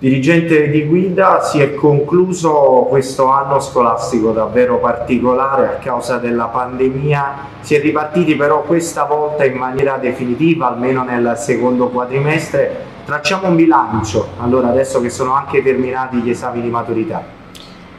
Dirigente di guida, si è concluso questo anno scolastico davvero particolare a causa della pandemia. Si è ripartiti però questa volta in maniera definitiva, almeno nel secondo quadrimestre. Tracciamo un bilancio, allora, adesso che sono anche terminati gli esami di maturità.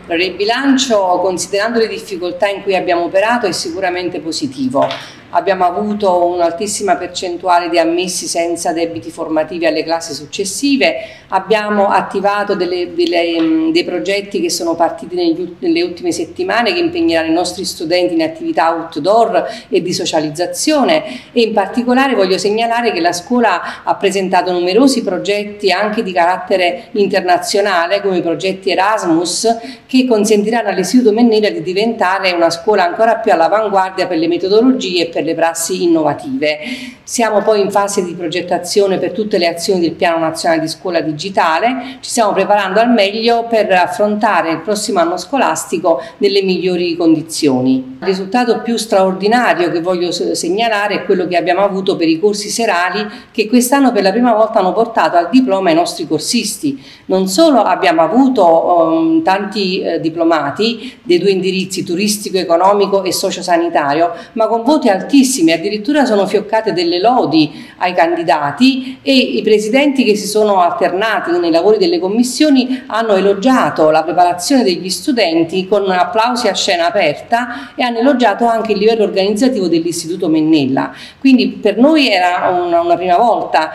Allora, il bilancio, considerando le difficoltà in cui abbiamo operato, è sicuramente positivo. Abbiamo avuto un'altissima percentuale di ammessi senza debiti formativi alle classi successive, abbiamo attivato dei progetti che sono partiti nelle ultime settimane, che impegneranno i nostri studenti in attività outdoor e di socializzazione, e in particolare voglio segnalare che la scuola ha presentato numerosi progetti anche di carattere internazionale, come i progetti Erasmus, che consentiranno all'Istituto Mennella di diventare una scuola ancora più all'avanguardia per le metodologie e per le prassi innovative. Siamo poi in fase di progettazione per tutte le azioni del Piano Nazionale di Scuola Digitale, ci stiamo preparando al meglio per affrontare il prossimo anno scolastico nelle migliori condizioni. Il risultato più straordinario che voglio segnalare è quello che abbiamo avuto per i corsi serali, che quest'anno per la prima volta hanno portato al diploma i nostri corsisti. Non solo abbiamo avuto tanti diplomati dei due indirizzi, turistico, economico e sociosanitario, ma con voti altissimi, addirittura sono fioccate delle lodi ai candidati, e i presidenti che si sono alternati nei lavori delle commissioni hanno elogiato la preparazione degli studenti con applausi a scena aperta, e hanno elogiato anche il livello organizzativo dell'Istituto Mennella. Quindi per noi era una prima volta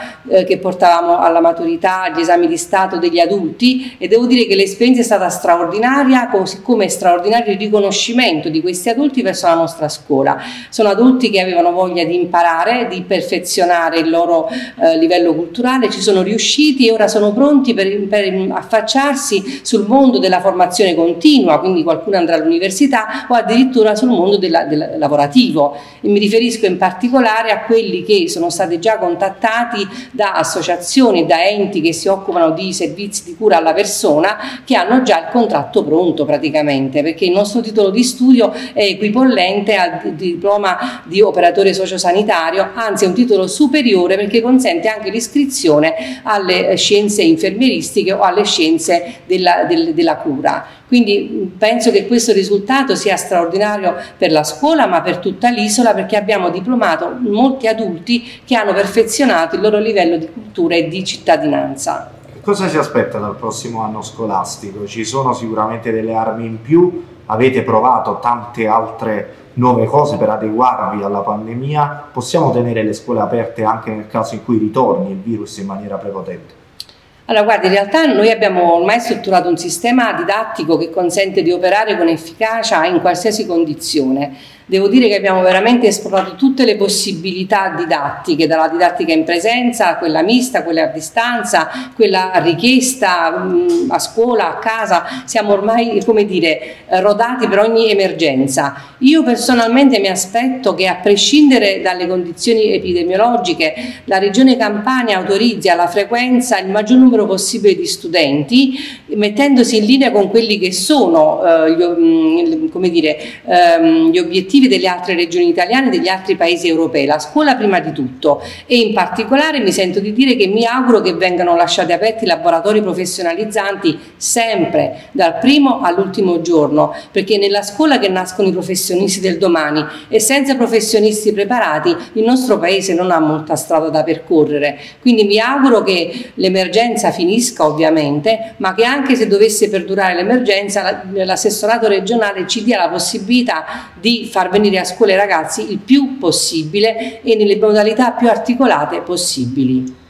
che portavamo alla maturità gli esami di Stato degli adulti, e devo dire che l'esperienza è stata straordinaria, così come è straordinario il riconoscimento di questi adulti verso la nostra scuola. Sono adulti che avevano voglia di imparare, di perfezionare il loro livello culturale, ci sono riusciti e ora sono pronti per affacciarsi sul mondo della formazione continua, quindi qualcuno andrà all'università o addirittura sul mondo del lavorativo. E mi riferisco in particolare a quelli che sono stati già contattati da associazioni, da enti che si occupano di servizi di cura alla persona, che hanno già il contratto pronto praticamente, perché il nostro titolo di studio è equipollente al diploma di operatore sociosanitario, anzi è un titolo superiore, perché consente anche l'iscrizione alle scienze infermieristiche o alle scienze della cura. Quindi penso che questo risultato sia straordinario per la scuola, ma per tutta l'isola, perché abbiamo diplomato molti adulti che hanno perfezionato il loro livello di cultura e di cittadinanza. Cosa si aspetta dal prossimo anno scolastico? Ci sono sicuramente delle armi in più, avete provato tante altre nuove cose per adeguarvi alla pandemia. Possiamo tenere le scuole aperte anche nel caso in cui ritorni il virus in maniera prepotente? Allora, guarda, in realtà noi abbiamo ormai strutturato un sistema didattico che consente di operare con efficacia in qualsiasi condizione. Devo dire che abbiamo veramente esplorato tutte le possibilità didattiche, dalla didattica in presenza a quella mista, quella a distanza, quella a richiesta, a scuola, a casa. Siamo ormai, come dire, rodati per ogni emergenza. Io personalmente mi aspetto che, a prescindere dalle condizioni epidemiologiche, la Regione Campania autorizzi alla frequenza il maggior numero possibile di studenti, mettendosi in linea con quelli che sono gli obiettivi delle altre regioni italiane e degli altri paesi europei, la scuola prima di tutto. E in particolare mi sento di dire che mi auguro che vengano lasciati aperti laboratori professionalizzanti sempre, dal primo all'ultimo giorno, perché è nella scuola che nascono i professionisti del domani, e senza professionisti preparati il nostro paese non ha molta strada da percorrere. Quindi mi auguro che l'emergenza finisca, ovviamente, ma che anche se dovesse perdurare l'emergenza, l'assessorato regionale ci dia la possibilità di far venire a scuola i ragazzi il più possibile e nelle modalità più articolate possibili.